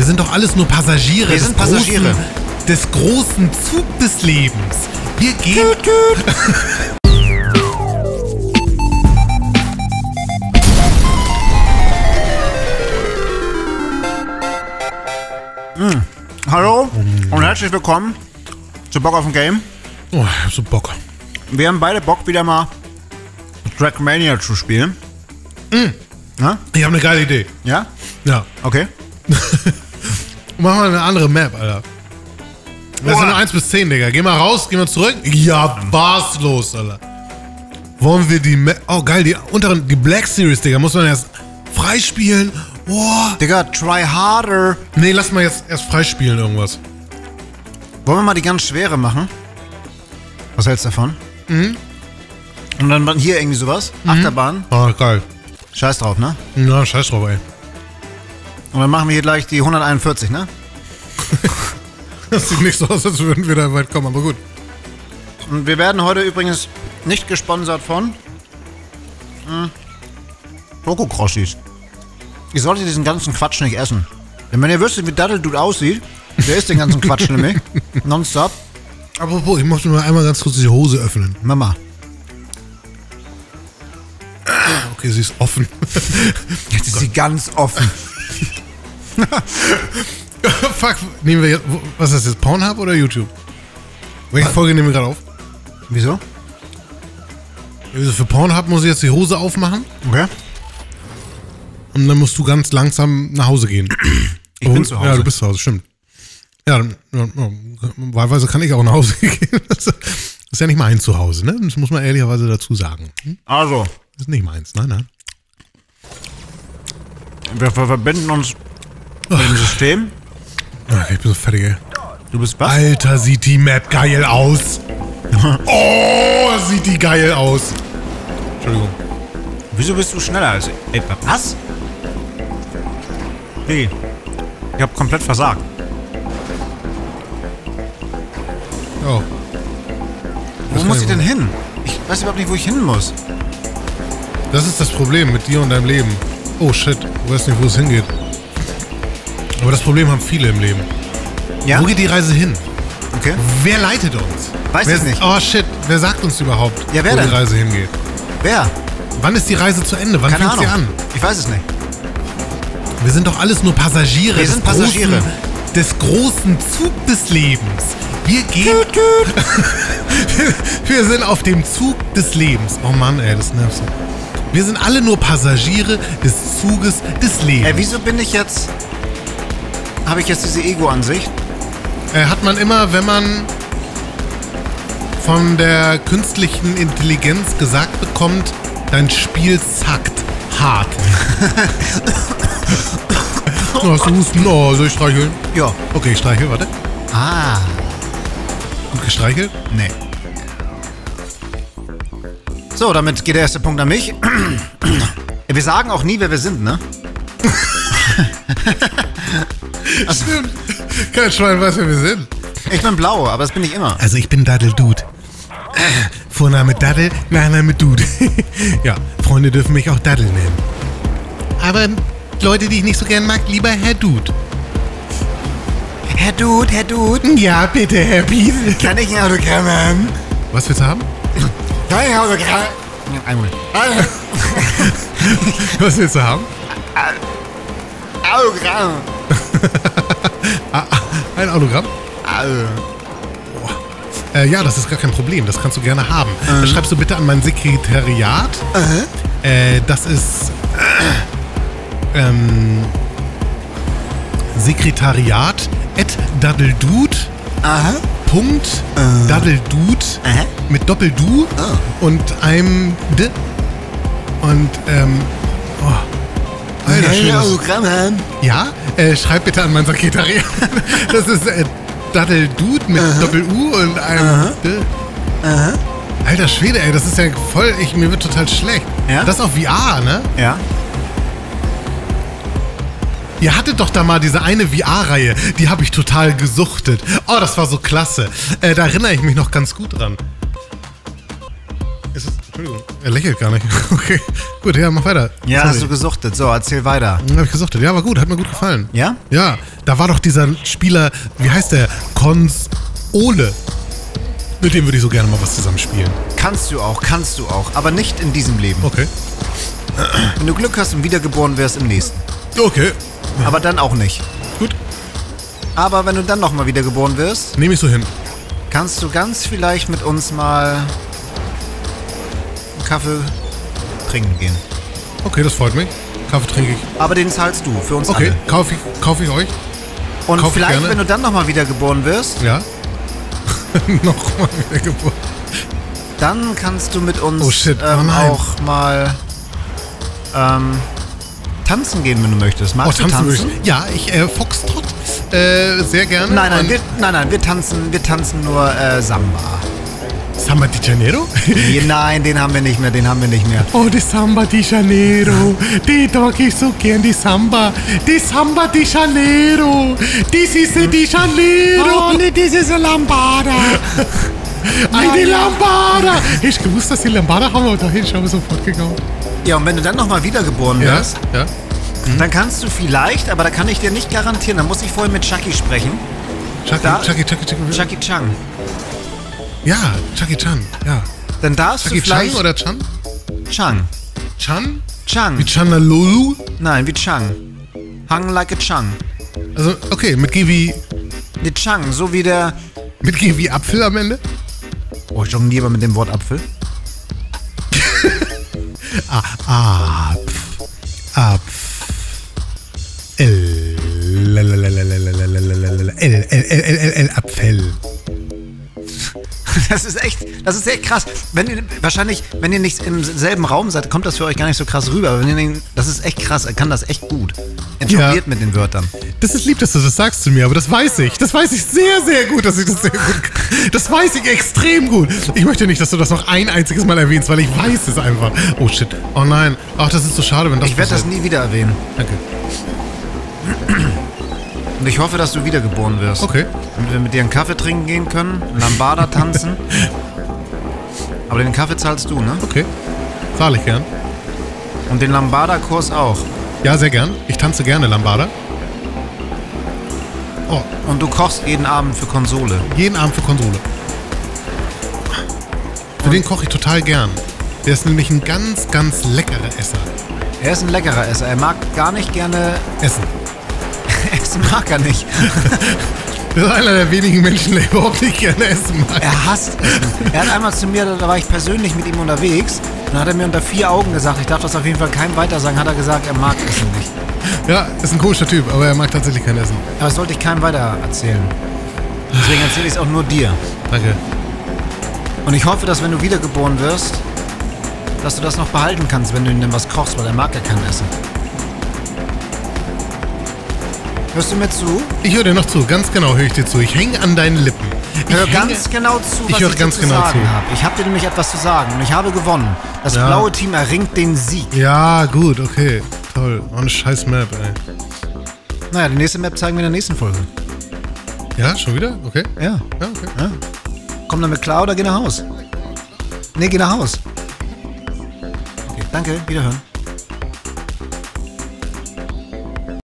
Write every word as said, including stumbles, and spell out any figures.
Wir sind doch alles nur Passagiere. Wir sind Passagiere. Großen, des großen Zug des Lebens. Wir gehen... Tut, tut. Hm. Hallo und herzlich willkommen zu Bock auf ein Game. Oh, ich hab so Bock. Wir haben beide Bock, wieder mal Trackmania zu spielen. Hm. Ja? Ich habe eine geile Idee. Ja? Ja. Okay. Mach mal eine andere Map, Alter. Das sind nur eins bis zehn, Digga. Geh mal raus, geh mal zurück. Ja, was los, Alter. Wollen wir die Map... Oh, geil, die unteren... Die Black Series, Digga, muss man erst freispielen. Boah. Digga, try harder. Nee, lass mal jetzt erst freispielen irgendwas. Wollen wir mal die ganz schwere machen? Was hältst du davon? Mhm. Und dann hier irgendwie sowas. Mhm. Achterbahn. Ah, geil. Scheiß drauf, ne? Ja, scheiß drauf, ey. Und dann machen wir hier gleich die hunderteinundvierzig, ne? Das sieht nicht so aus, als würden wir da weit kommen, aber gut. Und wir werden heute übrigens nicht gesponsert von... Hm, Lokokroschis. Ihr solltet diesen ganzen Quatsch nicht essen. Denn wenn ihr wüsstet, wie Daddel Dude aussieht, der isst den ganzen Quatsch nämlich. Nonstop. Apropos, ich muss nur einmal ganz kurz die Hose öffnen. Mama. Okay, sie ist offen. Jetzt ist oh sie ganz offen. Fuck, nehmen wir jetzt. Was ist das jetzt? Pornhub oder YouTube? Welche was? Folge nehmen wir gerade auf? Wieso? Also für Pornhub muss ich jetzt die Hose aufmachen. Okay. Und dann musst du ganz langsam nach Hause gehen. Ich oh, bin zu Hause. Ja, du bist zu Hause, stimmt. Ja, dann, ja, wahlweise kann ich auch nach Hause gehen. Das ist ja nicht mein Zuhause, ne? Das muss man ehrlicherweise dazu sagen. Hm? Also. Das ist nicht meins, nein, nein. Wir ver verbinden uns oh. mit dem System. Okay, ich bin so fertig, ey. Du bist was? Alter, sieht die Map geil aus. Oh, sieht die geil aus. Entschuldigung. Wieso bist du schneller als ich? Ey, was? Hey, ich hab komplett versagt. Oh. Wo muss ich denn hin? Ich weiß überhaupt nicht, wo ich hin muss. Das ist das Problem mit dir und deinem Leben. Oh shit, du weißt nicht, wo es hingeht. Aber das Problem haben viele im Leben. Ja? Wo geht die Reise hin? Okay. Wer leitet uns? Weiß ich nicht. Oh shit, wer sagt uns überhaupt, ja, wer wo denn? Die Reise hingeht? Wer? Wann ist die Reise zu Ende? Wann fängt sie an? Ich weiß es nicht. Wir sind doch alles nur Passagiere. Wir sind Passagiere. Großen, des großen Zug des Lebens. Wir gehen... Wir sind auf dem Zug des Lebens. Oh Mann, ey, das nervt so. Wir sind alle nur Passagiere des Zuges des Lebens. Ey, wieso bin ich jetzt... Habe ich jetzt diese Ego-Ansicht? Äh, hat man immer, wenn man... von der künstlichen Intelligenz gesagt bekommt... Dein Spiel zackt hart. Oh, hast du Husten? Oh, soll ich streicheln? Ja. Okay, ich streichel, warte. Ah. Gut gestreichelt? Nee. So, damit geht der erste Punkt an mich. Wir sagen auch nie, wer wir sind, ne? Also, stimmt. Kein Schwein weiß, wer wir sind. Ich bin blau, aber das bin ich immer. Also ich bin Daddel Dude. Vorname Daddel, Nachname Dude. Ja, Freunde dürfen mich auch Daddel nennen. Aber Leute, die ich nicht so gern mag, lieber Herr Dude. Herr Dude, Herr Dude. Ja, bitte, Herr Biesel. Kann ich ein Autogramm haben? Was willst du haben? Kann ich ein Autogramm? Einmal. Was willst du haben? Autogramm. Ein Autogramm? Äh, ja, das ist gar kein Problem. Das kannst du gerne haben. Mhm. Das schreibst du bitte an mein Sekretariat. Mhm. Äh, das ist... Äh, ähm, Sekretariat at Daddledude. Aha. Punkt uh. Daddledude. Aha. Mit Doppel-Du. Oh. Und einem D. Und, ähm... Oh. Alter, schön. Hey, ja, äh, schreib bitte an mein Sekretariat. Das ist... Äh, Daddel Dude mit aha. Doppel-U und einem... Aha. Aha. Alter Schwede, ey, das ist ja voll... Ich, mir wird total schlecht. Ja? Das ist auf V R, ne? Ja. Ihr hattet doch da mal diese eine V R-Reihe. Die habe ich total gesuchtet. Oh, das war so klasse. Äh, da erinnere ich mich noch ganz gut dran. Ist es, Entschuldigung. Er lächelt gar nicht. Okay. Gut, ja, mach weiter. Ja, sorry. Hast du gesuchtet. So, erzähl weiter. Ja, hab ich gesuchtet. Ja, war gut. Hat mir gut gefallen. Ja? Ja. Da war doch dieser Spieler, wie heißt der? Kons-Ole. Mit dem würde ich so gerne mal was zusammenspielen. Kannst du auch, kannst du auch. Aber nicht in diesem Leben. Okay. Wenn du Glück hast und wiedergeboren wärst, im nächsten. Okay. Aber dann auch nicht. Gut. Aber wenn du dann nochmal wiedergeboren wirst... Nehme ich so hin. Kannst du ganz vielleicht mit uns mal... einen Kaffee trinken gehen. Okay, das freut mich. Kaffee trinke ich. Aber den zahlst du für uns alle. Okay, kaufe ich, kauf ich euch. Und kauf vielleicht, wenn du dann nochmal wiedergeboren wirst... Ja. Nochmal wiedergeboren. Dann kannst du mit uns oh shit. Ähm, oh auch mal... Ähm, tanzen gehen, wenn du möchtest. Magst oh, du tanzen? tanzen? Ja, ich äh, Foxtrot äh, sehr gerne. Nein, nein, wir, nein, nein, wir tanzen, wir tanzen nur äh, Samba. Samba de Janeiro? Nee, nein, den haben wir nicht mehr, den haben wir nicht mehr. Oh, die Samba de Janeiro, die mag ich so gern, die Samba, die Samba de Janeiro, die Sisse de Janeiro. Oh, ne, das ist eine Lambada. Eine Lambada. Hättest du gewusst, dass die Lambada haben wir da hin, schon sofort gegangen. Ja, und wenn du dann nochmal wiedergeboren wirst, ja, ja. Mhm. Dann kannst du vielleicht, aber da kann ich dir nicht garantieren, da muss ich vorhin mit Chucky sprechen. Chucky, da, Chucky, Chucky, Chucky, Chucky Chang. Ja, Chucky Chan, ja. Dann darfst Chucky du vielleicht... Chucky Chang oder Chan? Chang. Chan? Chang. Wie Chanalulu? Nein, wie Chang. Hang like a Chang. Also, okay, mit G wie... Mit Chang, so wie der... Mit G wie Apfel am Ende? Oh, ich jongliere lieber mit dem Wort Apfel. Ah, ah, pf, ah, pf, L, L, L, L, Apfel. Das ist echt, das ist echt krass. Wenn ihr, wahrscheinlich, wenn ihr nicht im selben Raum seid, kommt das für euch gar nicht so krass rüber. Aber wenn ihr denkt, das ist echt krass, er kann das echt gut. Er jongliert mit den Wörtern. Das ist lieb, dass du das sagst zu mir, aber das weiß ich. Das weiß ich sehr, sehr gut, dass ich das sehr gut kann. Das weiß ich extrem gut. Ich möchte nicht, dass du das noch ein einziges Mal erwähnst, weil ich weiß es einfach. Oh shit. Oh nein. Ach, das ist so schade, wenn das Ich werde das nie wieder erwähnen. Danke. Und ich hoffe, dass du wiedergeboren wirst. Okay. Damit wir mit dir einen Kaffee trinken gehen können, Lambada tanzen. Aber den Kaffee zahlst du, ne? Okay. Zahle ich gern. Und den Lambada-Kurs auch. Ja, sehr gern. Ich tanze gerne Lambada. Oh. Und du kochst jeden Abend für Kons-Ole. Jeden Abend für Kons-Ole. Für Und den koche ich total gern. Der ist nämlich ein ganz, ganz leckerer Esser. Er ist ein leckerer Esser. Er mag gar nicht gerne... Essen. Essen mag er nicht. Das ist einer der wenigen Menschen, der überhaupt nicht gerne essen mag. Er hasst Essen. Er hat einmal zu mir, da war ich persönlich mit ihm unterwegs, und dann hat er mir unter vier Augen gesagt, ich darf das auf jeden Fall keinem weiter sagen, hat er gesagt, er mag Essen nicht. Ja, ist ein komischer Typ, aber er mag tatsächlich kein Essen. Aber das sollte ich keinem weiter erzählen. Deswegen erzähle ich es auch nur dir. Danke. Und ich hoffe, dass wenn du wiedergeboren wirst, dass du das noch behalten kannst, wenn du ihm denn was kochst, weil er mag ja kein Essen. Hörst du mir zu? Ich höre dir noch zu, ganz genau höre ich dir zu. Ich hänge an deinen Lippen. Ich höre ganz genau zu, was ich, ich ganz dir genau zu sagen habe. Ich habe dir nämlich etwas zu sagen und ich habe gewonnen. Das ja. blaue Team erringt den Sieg. Ja, gut, okay. Toll. Oh, eine scheiß Map, ey. Naja, die nächste Map zeigen wir in der nächsten Folge. Ja, schon wieder? Okay. Ja. Ja, okay. Ja. Komm damit klar oder geh nach Haus? Nee, geh nach Haus. Okay, danke, wiederhören.